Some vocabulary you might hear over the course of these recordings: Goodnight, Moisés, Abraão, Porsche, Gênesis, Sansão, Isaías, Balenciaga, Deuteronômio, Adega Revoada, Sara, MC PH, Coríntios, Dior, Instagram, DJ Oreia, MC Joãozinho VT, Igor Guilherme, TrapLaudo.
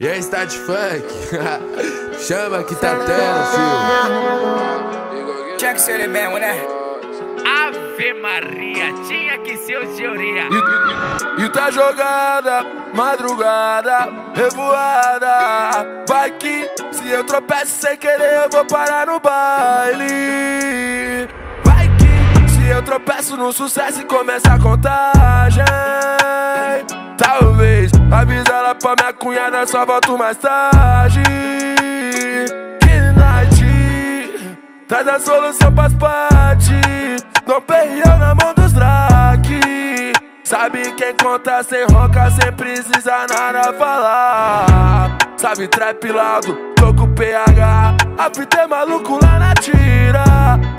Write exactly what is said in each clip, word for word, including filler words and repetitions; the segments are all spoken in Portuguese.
E aí, está de funk? Chama que tá tendo, filho. Check se ele mesmo, né? Ave Maria, tinha que ser o D J Oreia. E tá jogada, madrugada, revoada. Vai que se eu tropeço sem querer, eu vou parar no baile. Vai que se eu tropeço no sucesso e começa a contagem. Talvez, avisa ela pra minha cunhada, só volto mais tarde. Goodnight, traz a solução pras party. Não perdeu na mão dos drag. Sabe quem conta sem ronca, sem precisar nada falar. Sabe trap laudo, tô com P H. A fita é maluco lá na tira.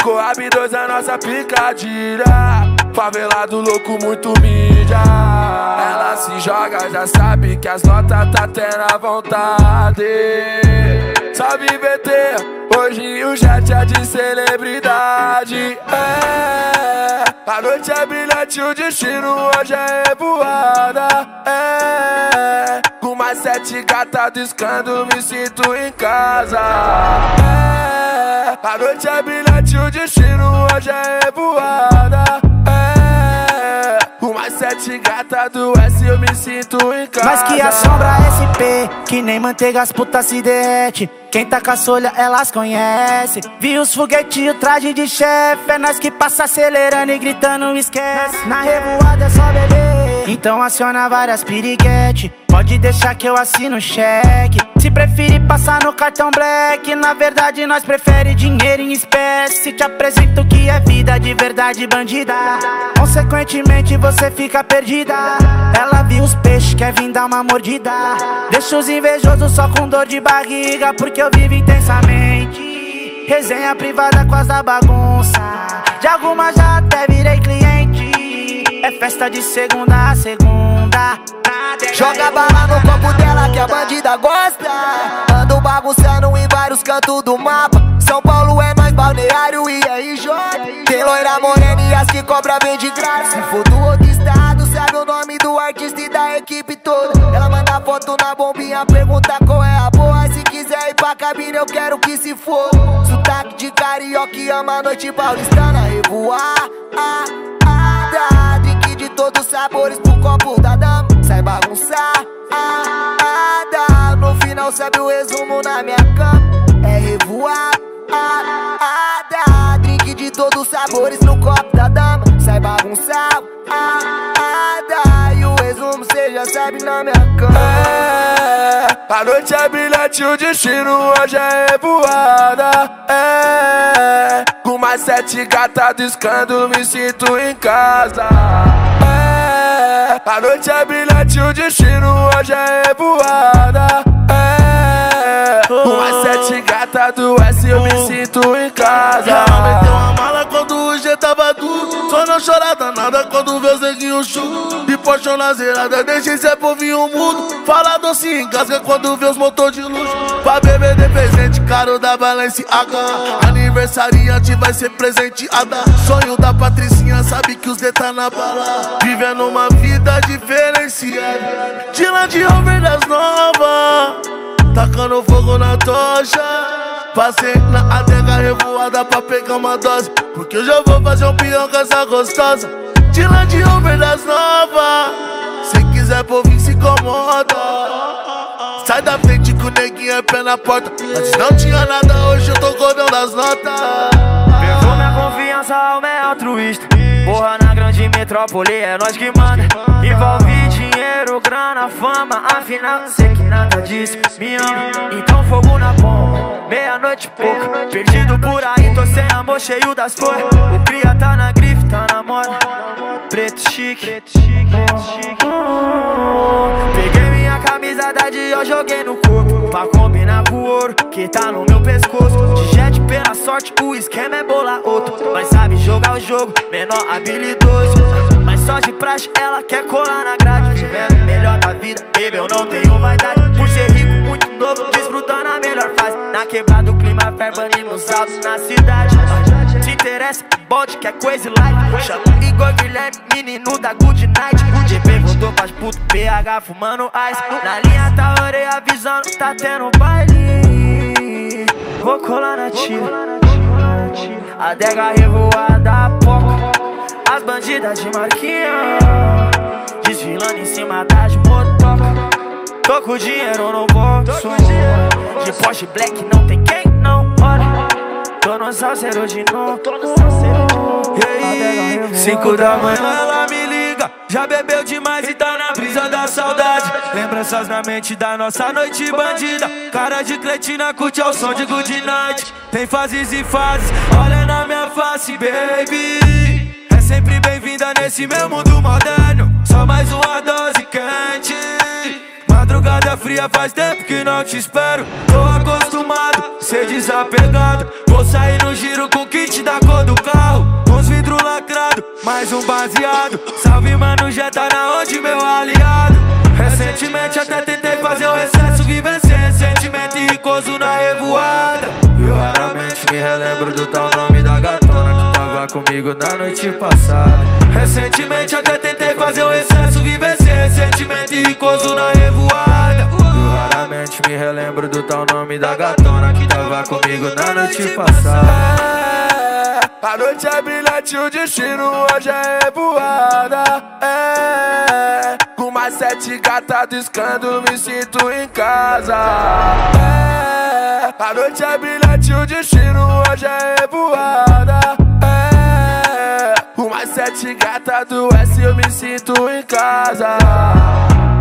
Coab dois a nossa picadilha. Favelado louco, muito mídia. Ela se joga, já sabe que as notas tá tendo a vontade. Salve V T, hoje o jet é de celebridade. É, a noite é brilhante, o destino hoje é voada. É, com mais sete gatas discando, me sinto em casa. É, a noite é brilhante, o destino hoje é voada. Sete gata do S, eu me sinto em casa. Mas que assombra S P, que nem manteiga as putas se derrete. Quem tá com a solha, elas conhece. Vi os foguetinhos, traje de chefe. É nós que passa acelerando e gritando, esquece. Na revoada é só beber, então aciona várias piriguete. Pode deixar que eu assino o cheque. Se preferir passar no cartão black. Na verdade nós prefere dinheiro em espécie. Te apresento que é vida de verdade bandida. Consequentemente você fica perdida. Ela viu os peixes, quer vir dar uma mordida. Deixa os invejosos só com dor de barriga. Porque eu vivo intensamente. Resenha privada com as da bagunça. De alguma já até virei cliente. É festa de segunda a segunda. Joga bala no copo dela que a bandida gosta. Ando bagunçando em vários cantos do mapa. São Paulo é mais balneário e é I J. Tem loira morena e as que cobra vem de graça. Se for do outro estado, sabe o nome do artista e da equipe toda. Ela manda foto na bombinha, pergunta qual é a boa. Se quiser ir pra cabine eu quero que se for. Sotaque de carioca e ama a noite paulistana. Revoada, drink de todos os sabores pro copo da dama. Sai bagunçar, ada. No final sabe o resumo na minha cama. É revoar, ada. Drink de todos os sabores no copo da dama. Sai bagunçar, ada. E o resumo cê já sabe na minha cama. É, a noite é brilhante, o destino hoje é revoada. É, com mais sete gatas discando, me sinto em casa. É, a noite é brilhante, o destino hoje é revoada. É, umas sete gata do S, eu me sinto em casa. Ela meteu a mala quando o G tava duro. Só não chorar danada quando vê o zeguinho chuto. De pochão na zerada, deixa esse povinho mudo. Fala doce e engasga quando vê os motor de luxo. Pra beber de presente, caro da Balenciaga. Aniversariante vai ser presenteada. Sonho da Patricinha, sabe que os D tá na bala. Vivendo uma vida diferenciada. De lá de ovelhas novas, tacando fogo na tocha. Passei na adega revoada pra pegar uma dose. Porque eu já vou fazer um pião com essa gostosa. De lá de ovelhas novas, se quiser por vir se incomoda. Sai da frente que o neguinho é pé na porta. Antes não tinha nada, hoje eu tô cordão das notas. Perdeu minha confiança, alma é altruísta. Porra, na grande metrópole é nós que manda. Envolve dinheiro, grana, fama. Afinal, sei que nada disso me ama. Então fogo na bomba, meia-noite e pouco. Perdido por aí, tô sem amor, cheio das cores. O cria tá na grife, tá na moda. Preto chique, preto chique, preto chique. Peguei minha camisa da Dior, joguei no corpo. Pra combinar com o ouro que tá no meu pescoço. De jet pela sorte, o esquema é bolar outro. Mas sabe jogar o jogo, menor habilidoso. Mas só de praxe, ela quer colar na grade. Vivendo melhor da vida, baby, eu não tenho vaidade. Por ser rico, muito novo, desfrutando a melhor fase. Na quebrada, o clima fervendo nos altos na cidade. Te interessa? bonde que é coisa e light. Chama o Igor Guilherme, menino da Goodnight. O D P voltou pras puto, P H fumando ice. Na linha tá Oreia avisando, tá tendo baile. Vou colar na tira, adega revoada, poca. As bandidas de marquinha desfilando em cima das motocas. Tô com dinheiro no bolso, de Porsche black não tem quem não olha. Tô no salseiro de novo. E aí, cinco da manhã ela me liga, já bebeu demais e tá na brisa da saudade. Lembranças na mente da nossa noite bandida, cara de cretina curte ao som de Good Night. Tem fases e fases, olha na minha face baby, é sempre bem-vinda nesse meu mundo moderno. Só mais uma dose quente, madrugada fria, faz tempo que não te espero. Tô acostumado a ser desapegado, vou sair no giro com kit da cor do carro. Uns vidros lacrados, mais um baseado. Salve mano, já tá na onde meu aliado. Recentemente até tentei fazer o recesso, viver sem ressentimento e ricoso na revoada. Eu raramente me relembro do tal nome da gatona que tava comigo na noite passada. Recentemente até tentei fazer o recesso, viver sem ressentimento e ricoso na revoada. Me relembro do tal nome da gatona que tava comigo na noite passada. É, a noite é brilhante, o destino hoje é revoada. É, com mais sete gatas discando, me sinto em casa. É, a noite é brilhante, o destino hoje é revoada. É, com mais sete gatas do S eu me sinto em casa.